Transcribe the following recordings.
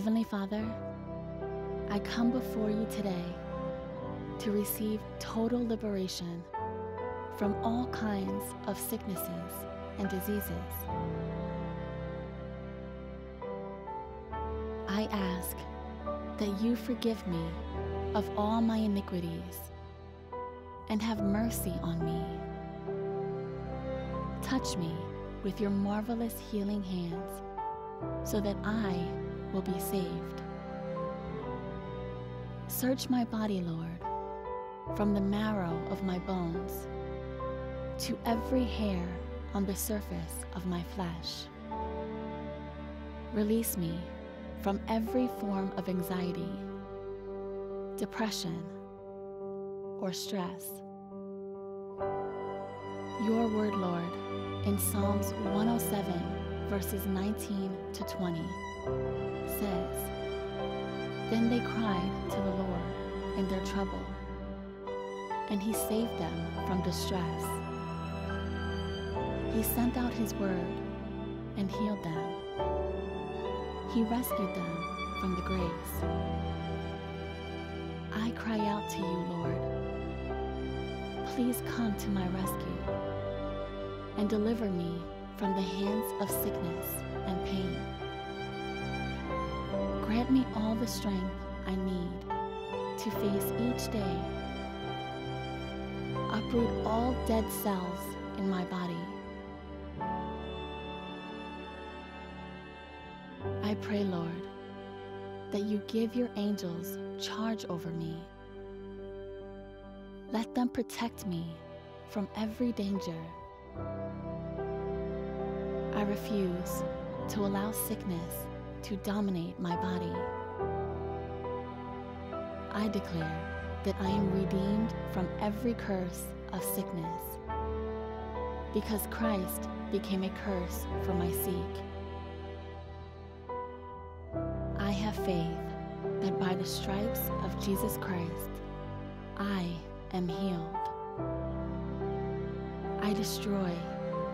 Heavenly Father, I come before you today to receive total liberation from all kinds of sicknesses and diseases. I ask that you forgive me of all my iniquities and have mercy on me. Touch me with your marvelous healing hands so that I will be saved. Search my body, Lord, from the marrow of my bones to every hair on the surface of my flesh. Release me from every form of anxiety, depression, or stress. Your word, Lord, in Psalms 107, verses 19 to 20, says, "Then they cried to the Lord in their trouble, and he saved them from distress. He sent out his word and healed them. He rescued them from the graves." I cry out to you, Lord. Please come to my rescue and deliver me from the hands of sickness and pain. Grant me all the strength I need to face each day. Uproot all dead cells in my body. I pray, Lord, that you give your angels charge over me. Let them protect me from every danger. I refuse to allow sickness to dominate my body. I declare that I am redeemed from every curse of sickness, because Christ became a curse for my sake. I have faith that by the stripes of Jesus Christ, I am healed. I destroy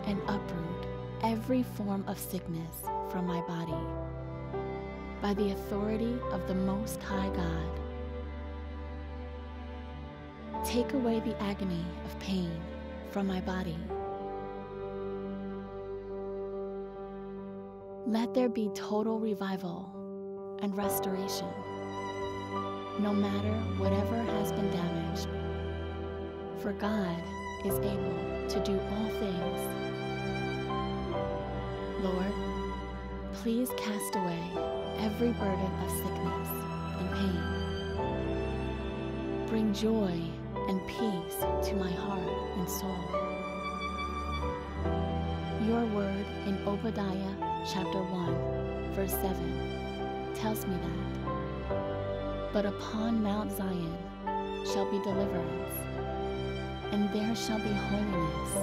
and uproot every form of sickness from my body by the authority of the Most High God. Take away the agony of pain from my body. Let there be total revival and restoration, no matter whatever has been damaged, for God is able to do all things. Lord, please cast away every burden of sickness and pain. Bring joy and peace to my heart and soul. Your word in Obadiah chapter 1, verse 7, tells me that, "But upon Mount Zion shall be deliverance, and there shall be holiness,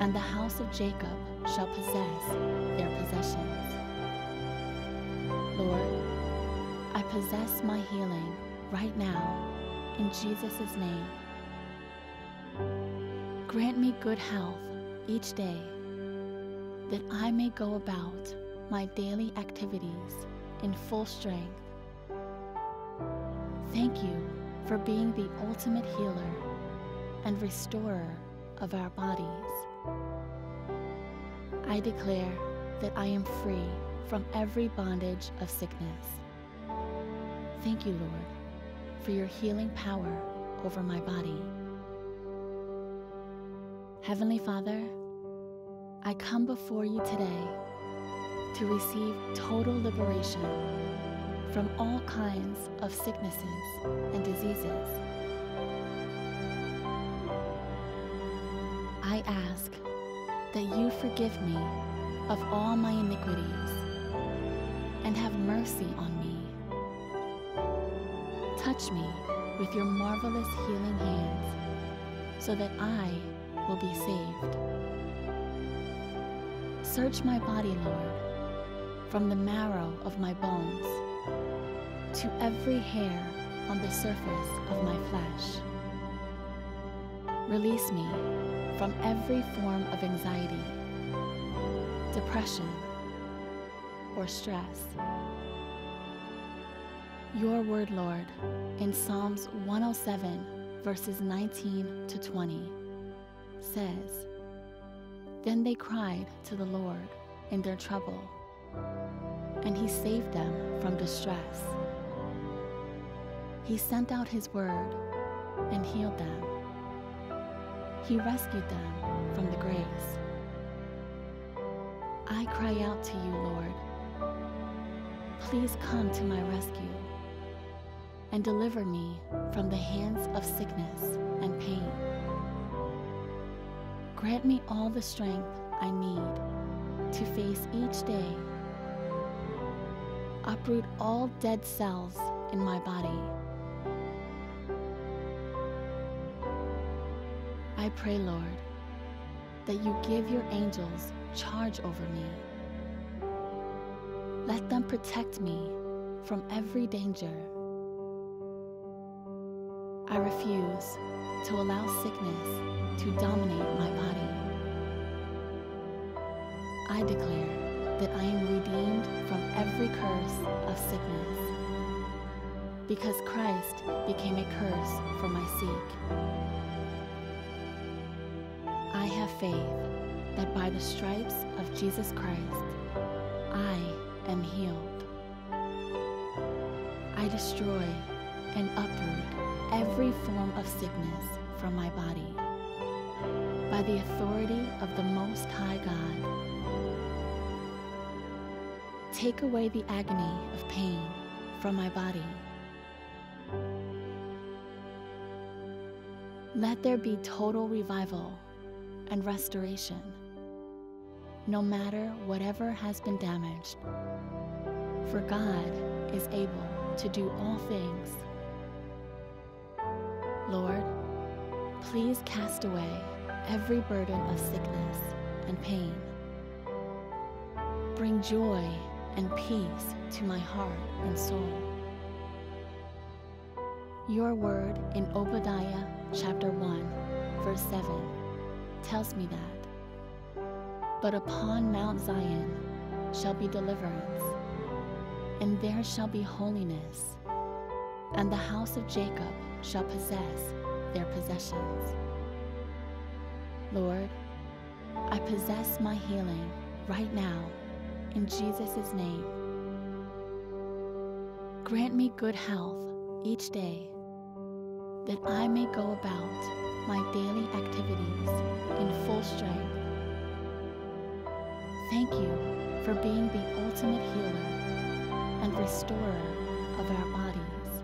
and the house of Jacob shall possess their possessions." Lord, I possess my healing right now in Jesus' name. Grant me good health each day, that I may go about my daily activities in full strength. Thank you for being the ultimate healer and restorer of our bodies. I declare that I am free from every bondage of sickness. Thank you, Lord, for your healing power over my body. Heavenly Father, I come before you today to receive total liberation from all kinds of sicknesses and diseases. I ask that you forgive me of all my iniquities and have mercy on me. Touch me with your marvelous healing hands so that I will be saved. Search my body, Lord, from the marrow of my bones to every hair on the surface of my flesh. Release me from every form of anxiety, depression, or stress. your word, Lord, in Psalms 107, verses 19 to 20, says, "Then they cried to the Lord in their trouble, and he saved them from distress. He sent out his word and healed them. He rescued them from the graves. I cry out to you, Lord. Please come to my rescue and deliver me from the hands of sickness and pain. Grant me all the strength I need to face each day. Uproot all dead cells in my body." I pray, Lord, that you give your angels charge over me. Let them protect me from every danger. I refuse to allow sickness to dominate my body. I declare that I am redeemed from every curse of sickness, because Christ became a curse for my sake. I have faith that by the stripes of Jesus Christ, I am healed. I destroy and uproot every form of sickness from my body by the authority of the Most High God. Take away the agony of pain from my body. Let there be total revival and restoration, no matter whatever has been damaged, for God is able to do all things. Lord, please cast away every burden of sickness and pain. Bring joy and peace to my heart and soul. Your word in Obadiah chapter 1, verse 7 tells me that, "But upon Mount Zion shall be deliverance, and there shall be holiness, and the house of Jacob shall possess their possessions." Lord, I possess my healing right now in Jesus' name. Grant me good health each day, that I may go about my daily activities in full strength. Thank you for being the ultimate healer and restorer of our bodies.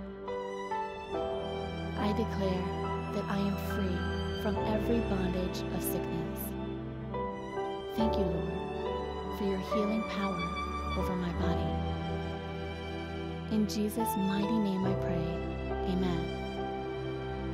I declare that I am free from every bondage of sickness. Thank you, Lord, for your healing power over my body. In Jesus' mighty name I pray, amen.